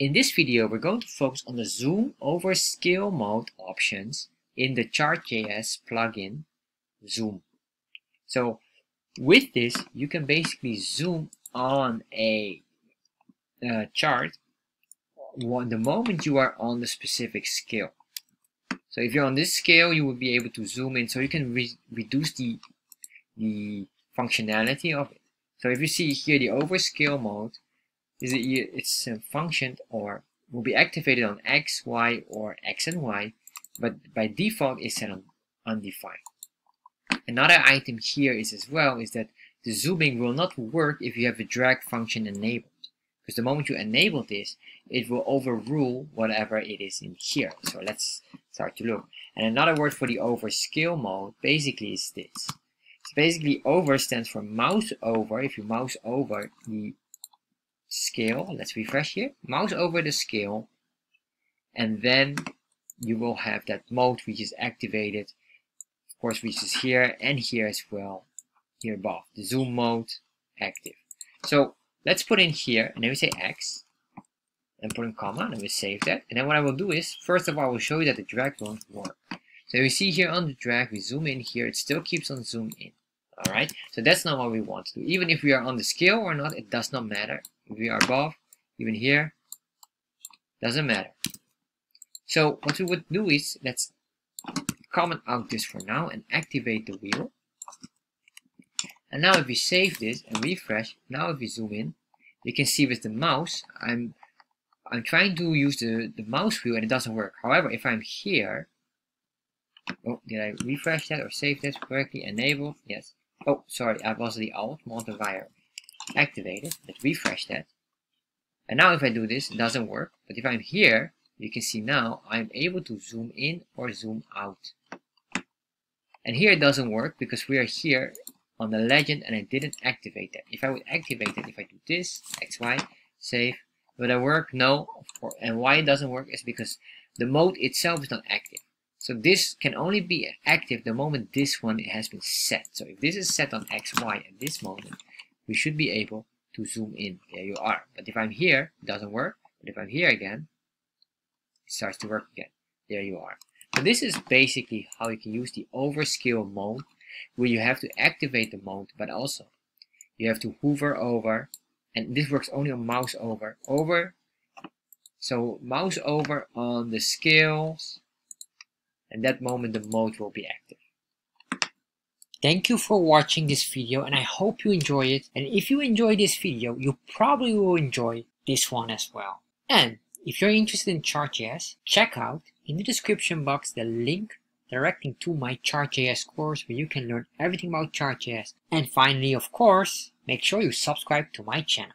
In this video, we're going to focus on the Zoom Overscalemode options in the Chart.js plugin Zoom. So with this, you can basically zoom on a chart the moment you are on the specific scale. So if you're on this scale, you will be able to zoom in, so you can reduce the functionality of it. So if you see here the Overscalemode, it's a function or will be activated on X, Y, or X and Y, but by default it's set on undefined. Another item here is as well is that the zooming will not work if you have the drag function enabled, because the moment you enable this, it will overrule whatever it is in here. So let's start to look. And another word for the Overscalemode basically is this. So basically, over stands for mouse over. If you mouse over the scale, let's refresh here, mouse over the scale, and then you will have that mode which is activated, of course, which is here and here as well, here above, the zoom mode active. So let's put in here, and then we say X, and put in comma, and we save that. And then what I will do is, first of all, I will show you that the drag won't work. So you see here on the drag, we zoom in here, it still keeps on zoom in. Alright, so that's not what we want to do. Even if we are on the scale or not, it does not matter. If we are above, even here, doesn't matter. So what we would do is, let's comment out this for now and activate the wheel. And now if we save this and refresh, now if we zoom in, you can see with the mouse, I'm trying to use the mouse wheel and it doesn't work. However, if I'm here, oh, did I refresh that or save that correctly? Enabled, yes. Oh, sorry, I was the alt multiplier activated. Let's refresh that. And now if I do this, it doesn't work. But if I'm here, you can see now I'm able to zoom in or zoom out. And here it doesn't work because we are here on the legend and I didn't activate that. If I would activate it, if I do this, X, Y, save, will that work? No. And why it doesn't work is because the mode itself is not active. So this can only be active the moment this one has been set. So if this is set on X, Y at this moment, we should be able to zoom in. There you are. But if I'm here, it doesn't work. But if I'm here again, it starts to work again. There you are. So this is basically how you can use the Overscalemode, where you have to activate the mode, but also you have to hover over, and this works only on mouse over. So mouse over on the scales, and that moment the mode will be active. Thank you for watching this video and I hope you enjoy it. And if you enjoy this video, you probably will enjoy this one as well. And if you're interested in Chart.js, check out in the description box the link directing to my Chart.js course where you can learn everything about Chart.js. And finally, of course, make sure you subscribe to my channel.